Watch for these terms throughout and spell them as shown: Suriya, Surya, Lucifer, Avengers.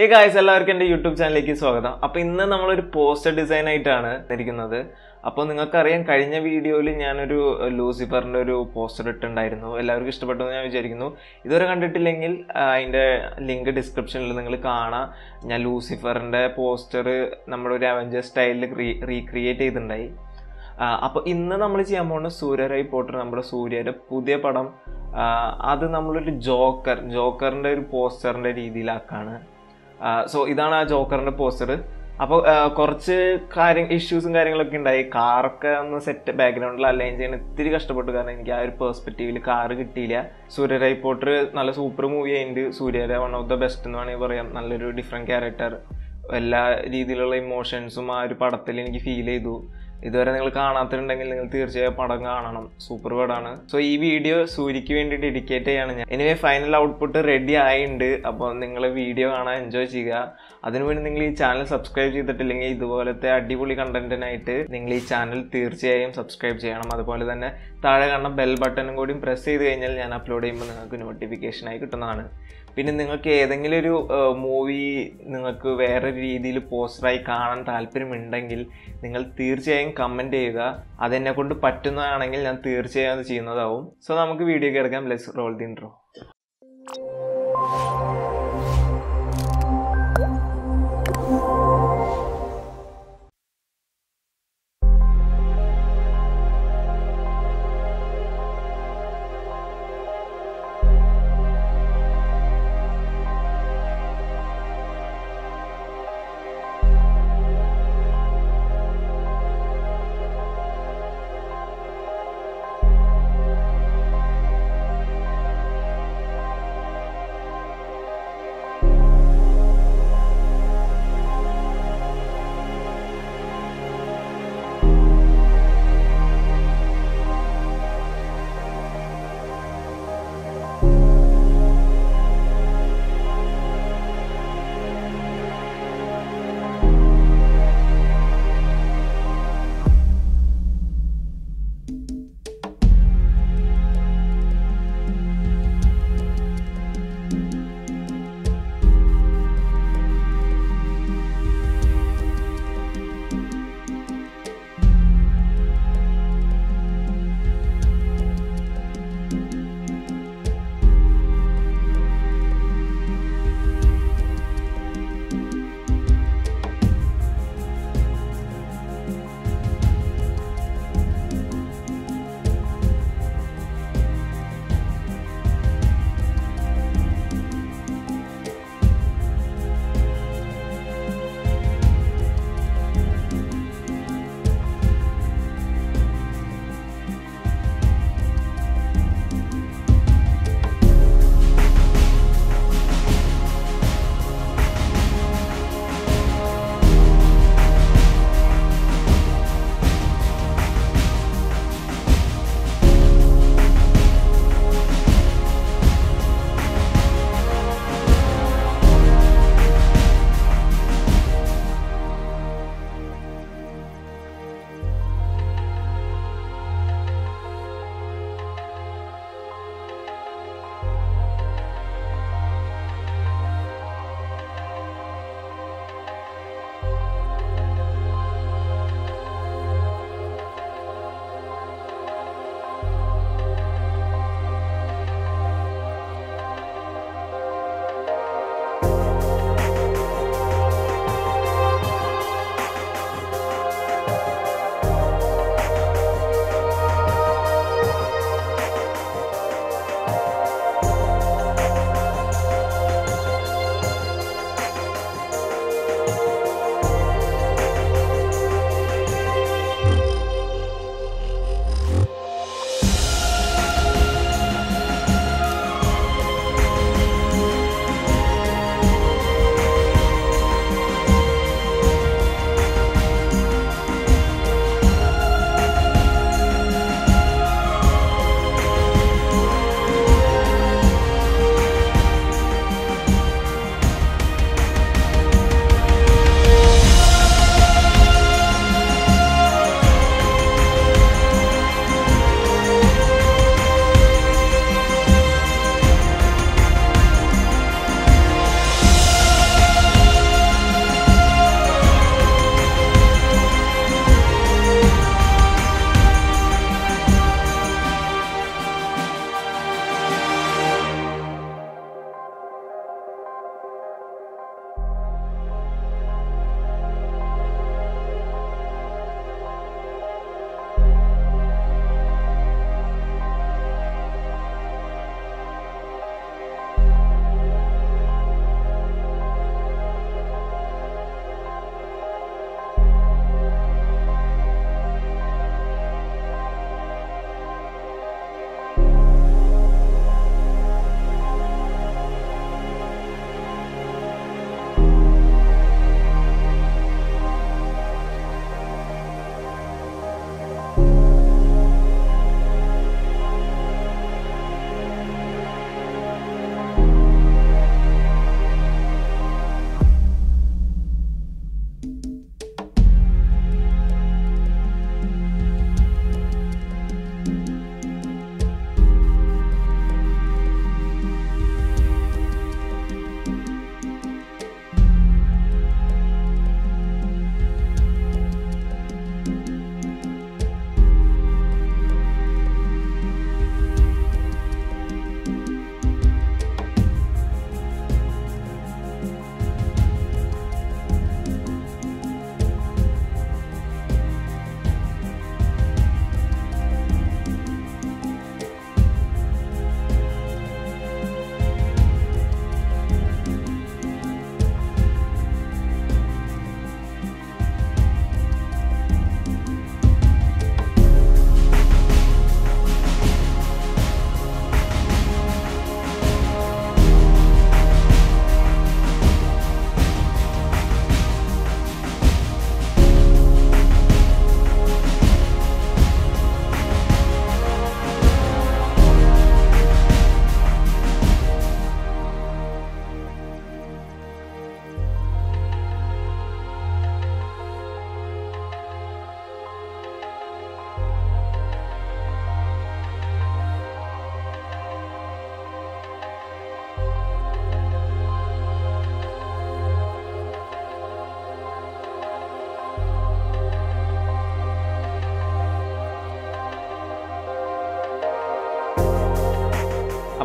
Hey guys, welcome to the YouTube channel. So, we have a poster design. In video, I have a Lucifer poster. Link in the description. Lucifer poster. Avengers style recreate. Now, we have Surya report. Surya Pudia Padam. Joker poster. So this is the Joker poster. So, some issues and things. Car set background la engine thiri kashtappettu karana enikku aa oru perspective il car kittilla. Surya report nalla super movie aayindu. Surya one of the best ennu aanu parayam. Nallaru different character. Ella reethilulla emotions um aa oru padathil enikku feel cheyidu. ഇതുവരെ നിങ്ങൾ കാണാത്തതുണ്ടെങ്കിൽ നിങ്ങൾ തീർച്ചയായും പടം കാണണം super വേർഡാണ് so ഈ video സൂര്യയ്ക്ക് വേണ്ടി dedicate ചെയ്യാണ് ഞാൻ എനിവേ ഫൈനൽ ഔട്ട്പുട്ട് റെഡി ആയിട്ടുണ്ട് അപ്പോൾ നിങ്ങൾ വീഡിയോ കാണാൻ എൻജോയ് ചെയ്യുക അതിനുവേണ്ടി നിങ്ങൾ ഈ ചാനൽ സബ്സ്ക്രൈബ് ചെയ്തിട്ടില്ലെങ്കിൽ ഇതുപോലത്തെ അടിപൊളി കണ്ടന്റിനായിട്ട് നിങ്ങൾ ഈ ചാനൽ തീർച്ചയായും സബ്സ്ക്രൈബ് ചെയ്യണം അതുപോലെ തന്നെ താഴെ കാണുന്ന ബെൽ ബട്ടനും കൂടി പ്രസ് ചെയ്തു കഴിഞ്ഞാൽ ഞാൻ അപ്ലോഡ് ചെയ്യുമ്പോൾ നിങ്ങൾക്ക് നോട്ടിഫിക്കേഷൻ ആയി കിട്ടുന്നതാണ് പിന്നെ നിങ്ങൾക്ക് ഏതെങ്കിലും ഒരു മൂവി നിങ്ങൾക്ക് വേറെ രീതിയിൽ പോസ്റ്ററായി കാണാൻ താൽപ്പര്യമുണ്ടെങ്കിൽ നിങ്ങൾ തീർച്ചയായും കമന്റ് ചെയ്യുക അതെന്നെ കൊണ്ട് പറ്റുന്നതാണെങ്കിൽ ഞാൻ തീർച്ചയായും അത് ചെയ്യുന്നതാവും സോ നമുക്ക് വീഡിയോ കേൾക്കാം ലെറ്റ്സ് റോൾ ദി ഇൻട്രോ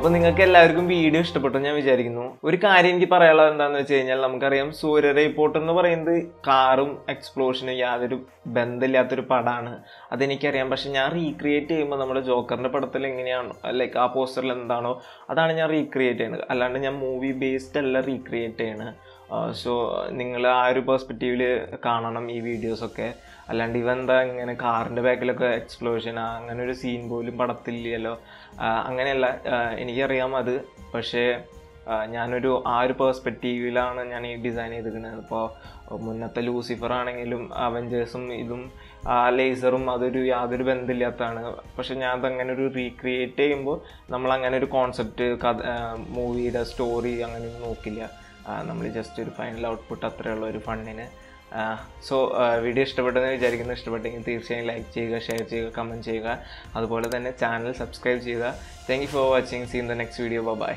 അപ്പോൾ നിങ്ങൾക്ക് എല്ലാവർക്കും വീഡിയോ ഇഷ്ടപ്പെട്ടെന്ന് ഞാൻ വിചാരിക്കുന്നു. ഒരു കാര്യം എനിക്ക് പറയാനുള്ളത് എന്താണെന്ന് വെച്ച് കഴിഞ്ഞാൽ, നമുക്കറിയാം സൂര്യ റിപ്പോർട്ട് എന്ന് പറയുന്നത് കാറും എക്സ്പ്ലോഷനും യാതൊരു ബന്ധമില്ലാത്തൊരു പടമാണ്, അതെനിക്കറിയാം. പക്ഷെ ഞാൻ റീക്രിയേറ്റ് ചെയ്യുമ്പോൾ നമ്മുടെ ജോക്കറിൻ്റെ പടത്തിൽ എങ്ങനെയാണോ, ലൈക്ക് ആ പോസ്റ്ററിൽ എന്താണോ അതാണ് ഞാൻ റീക്രിയേറ്റ് ചെയ്യുന്നത്, അല്ലാണ്ട് ഞാൻ മൂവി ബേസ്ഡ് അല്ല റീക്രിയേറ്റ് ചെയ്യണത്. സോ നിങ്ങൾ ആ ഒരു പെർസ്പെക്റ്റീവിൽ കാണണം ഈ വീഡിയോസൊക്കെ. അല്ലാണ്ട് ഇവെന്താ ഇങ്ങനെ കാറിൻ്റെ ബാക്കിലൊക്കെ എക്സ്പ്ലോഷൻ, അങ്ങനെ ഒരു സീൻ പോലും പടത്തില്ലല്ലോ, അങ്ങനെയല്ല എനിക്കറിയാം അത്. പക്ഷേ ഞാനൊരു ആ ഒരു പെർസ്പെക്റ്റീവിലാണ് ഞാൻ ഈ ഡിസൈൻ ചെയ്തിരിക്കുന്നത്. ഇപ്പോൾ മുന്നത്തെ ലൂസിഫർ ആണെങ്കിലും അവഞ്ചേഴ്സും ഇതും ലേസറും അതൊരു യാതൊരു ബന്ധമില്ലാത്തതാണ്. പക്ഷെ ഞാൻ അതങ്ങനെ ഒരു റീക്രിയേറ്റ് ചെയ്യുമ്പോൾ നമ്മളങ്ങനെ ഒരു കോൺസെപ്റ്റ്, കഥ, മൂവിയുടെ സ്റ്റോറി അങ്ങനെയൊന്നും നോക്കില്ല. നമ്മൾ ജസ്റ്റ് ഒരു ഫൈനൽ ഔട്ട്പുട്ട് അത്രയുള്ള ഒരു ഫണ്ണിന്. സോ വീഡിയോ ഇഷ്ടപ്പെട്ടെന്ന് വിചാരിക്കുന്നു. ഇഷ്ടപ്പെട്ടെങ്കിൽ തീർച്ചയായും ലൈക്ക് ചെയ്യുക, ഷെയർ ചെയ്യുക, കമൻറ്റ് ചെയ്യുക, അതുപോലെ തന്നെ ചാനൽ സബ്സ്ക്രൈബ് ചെയ്യുക. Thank you for watching. See in the next video. By.